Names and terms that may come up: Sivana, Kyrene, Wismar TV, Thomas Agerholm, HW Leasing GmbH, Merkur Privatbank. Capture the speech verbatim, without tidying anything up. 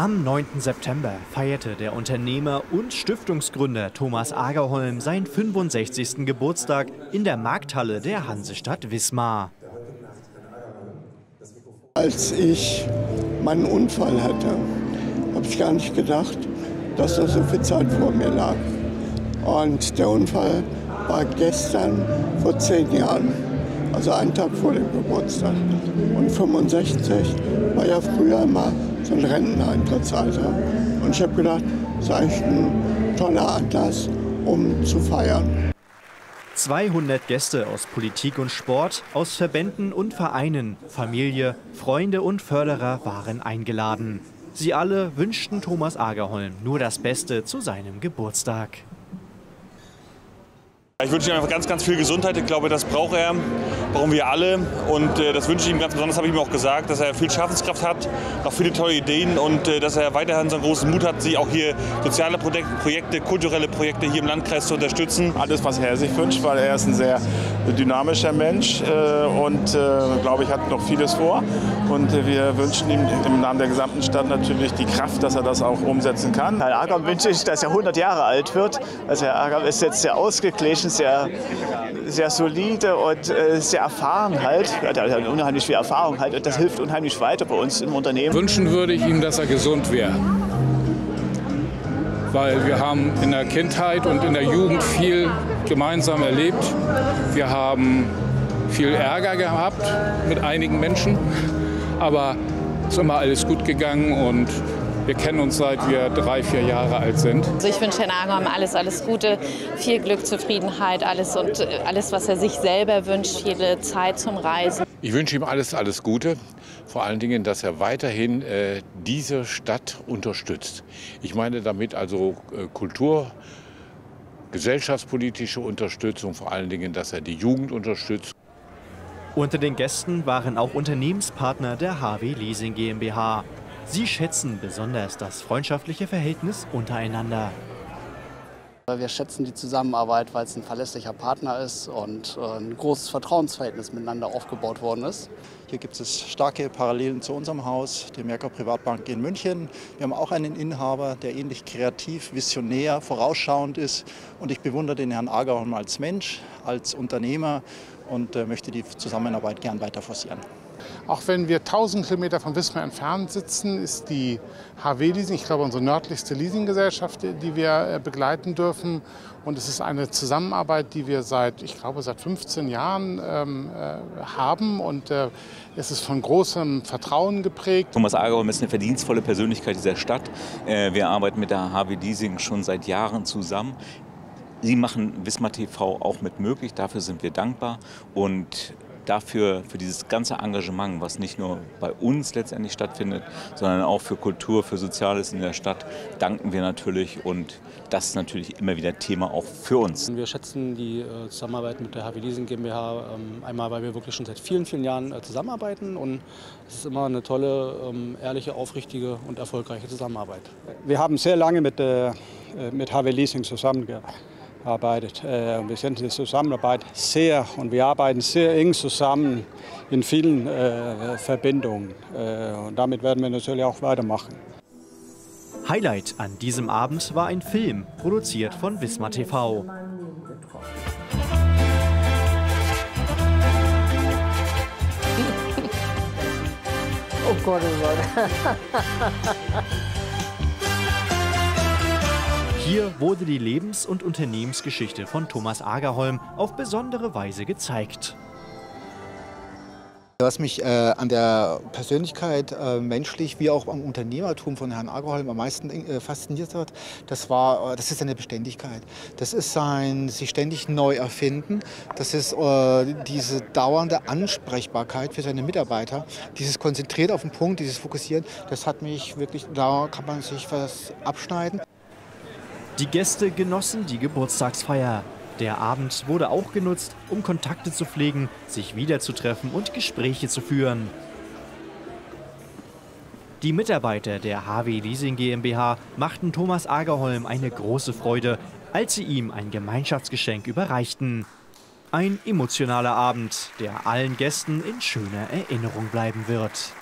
Am neunten September feierte der Unternehmer und Stiftungsgründer Thomas Agerholm seinen fünfundsechzigsten Geburtstag in der Markthalle der Hansestadt Wismar. Als ich meinen Unfall hatte, habe ich gar nicht gedacht, dass noch so viel Zeit vor mir lag. Und der Unfall war gestern vor zehn Jahren, also einen Tag vor dem Geburtstag. Und fünfundsechzig war ja früher immer so ein Renteneintrittsalter. Und ich habe gedacht, das ist eigentlich ein toller Anlass, um zu feiern. zweihundert Gäste aus Politik und Sport, aus Verbänden und Vereinen, Familie, Freunde und Förderer waren eingeladen. Sie alle wünschten Thomas Agerholm nur das Beste zu seinem Geburtstag. Ich wünsche ihm einfach ganz, ganz viel Gesundheit. Ich glaube, das braucht er, brauchen wir alle. Und äh, das wünsche ich ihm ganz besonders, habe ich ihm auch gesagt, dass er viel Schaffenskraft hat, auch viele tolle Ideen und äh, dass er weiterhin so einen großen Mut hat, sich auch hier soziale Projekte, kulturelle Projekte hier im Landkreis zu unterstützen. Alles, was er sich wünscht, weil er ist ein sehr dynamischer Mensch äh, und, äh, glaube ich, hat noch vieles vor. Und äh, wir wünschen ihm im Namen der gesamten Stadt natürlich die Kraft, dass er das auch umsetzen kann. Herrn Agerholm wünsche ich, dass er hundert Jahre alt wird. Also Herr Agerholm ist jetzt sehr ausgeglichen. Sehr, sehr solide und äh, sehr erfahren halt. Er hat unheimlich viel Erfahrung halt und das hilft unheimlich weiter bei uns im Unternehmen. Wünschen würde ich ihm, dass er gesund wäre. Weil wir haben in der Kindheit und in der Jugend viel gemeinsam erlebt. Wir haben viel Ärger gehabt mit einigen Menschen, aber es ist immer alles gut gegangen und wir kennen uns, seit wir drei, vier Jahre alt sind. Also ich wünsche Herrn Agerholm alles, alles Gute, viel Glück, Zufriedenheit, alles und alles, was er sich selber wünscht, viele Zeit zum Reisen. Ich wünsche ihm alles, alles Gute, vor allen Dingen, dass er weiterhin äh, diese Stadt unterstützt. Ich meine damit also äh, Kultur, gesellschaftspolitische Unterstützung, vor allen Dingen, dass er die Jugend unterstützt. Unter den Gästen waren auch Unternehmenspartner der H W Leasing GmbH. Sie schätzen besonders das freundschaftliche Verhältnis untereinander. Wir schätzen die Zusammenarbeit, weil es ein verlässlicher Partner ist und ein großes Vertrauensverhältnis miteinander aufgebaut worden ist. Hier gibt es starke Parallelen zu unserem Haus, der Merkur Privatbank in München. Wir haben auch einen Inhaber, der ähnlich kreativ, visionär, vorausschauend ist. Und ich bewundere den Herrn Agerholm als Mensch, als Unternehmer und möchte die Zusammenarbeit gern weiter forcieren. Auch wenn wir tausend Kilometer von Wismar entfernt sitzen, ist die H W Leasing, ich glaube, unsere nördlichste Leasinggesellschaft, die wir begleiten dürfen. Und es ist eine Zusammenarbeit, die wir seit, ich glaube, seit fünfzehn Jahren ähm, haben. Und äh, es ist von großem Vertrauen geprägt. Thomas Agerholm ist eine verdienstvolle Persönlichkeit dieser Stadt. Äh, wir arbeiten mit der H W Leasing schon seit Jahren zusammen. Sie machen Wismar T V auch mit möglich. Dafür sind wir dankbar. Und dafür, für dieses ganze Engagement, was nicht nur bei uns letztendlich stattfindet, sondern auch für Kultur, für Soziales in der Stadt, danken wir natürlich und das ist natürlich immer wieder Thema auch für uns. Wir schätzen die Zusammenarbeit mit der H W Leasing GmbH einmal, weil wir wirklich schon seit vielen, vielen Jahren zusammenarbeiten und es ist immer eine tolle, ehrliche, aufrichtige und erfolgreiche Zusammenarbeit. Wir haben sehr lange mit, äh, mit H W Leasing zusammengearbeitet. Arbeitet. Wir sind in der Zusammenarbeit sehr und wir arbeiten sehr eng zusammen in vielen äh, Verbindungen. Äh, und damit werden wir natürlich auch weitermachen. Highlight an diesem Abend war ein Film, produziert von Wismar T V. Oh Gott, oh Gott. Hier wurde die Lebens- und Unternehmensgeschichte von Thomas Agerholm auf besondere Weise gezeigt. Was mich äh, an der Persönlichkeit, äh, menschlich wie auch am Unternehmertum von Herrn Agerholm am meisten äh, fasziniert hat, das, war, äh, das ist seine Beständigkeit. Das ist sein sich ständig neu erfinden. Das ist äh, diese dauernde Ansprechbarkeit für seine Mitarbeiter. Dieses konzentriert auf den Punkt, dieses Fokussieren, das hat mich wirklich, da kann man sich was abschneiden. Die Gäste genossen die Geburtstagsfeier. Der Abend wurde auch genutzt, um Kontakte zu pflegen, sich wiederzutreffen und Gespräche zu führen. Die Mitarbeiter der H W Leasing GmbH machten Thomas Agerholm eine große Freude, als sie ihm ein Gemeinschaftsgeschenk überreichten. Ein emotionaler Abend, der allen Gästen in schöner Erinnerung bleiben wird.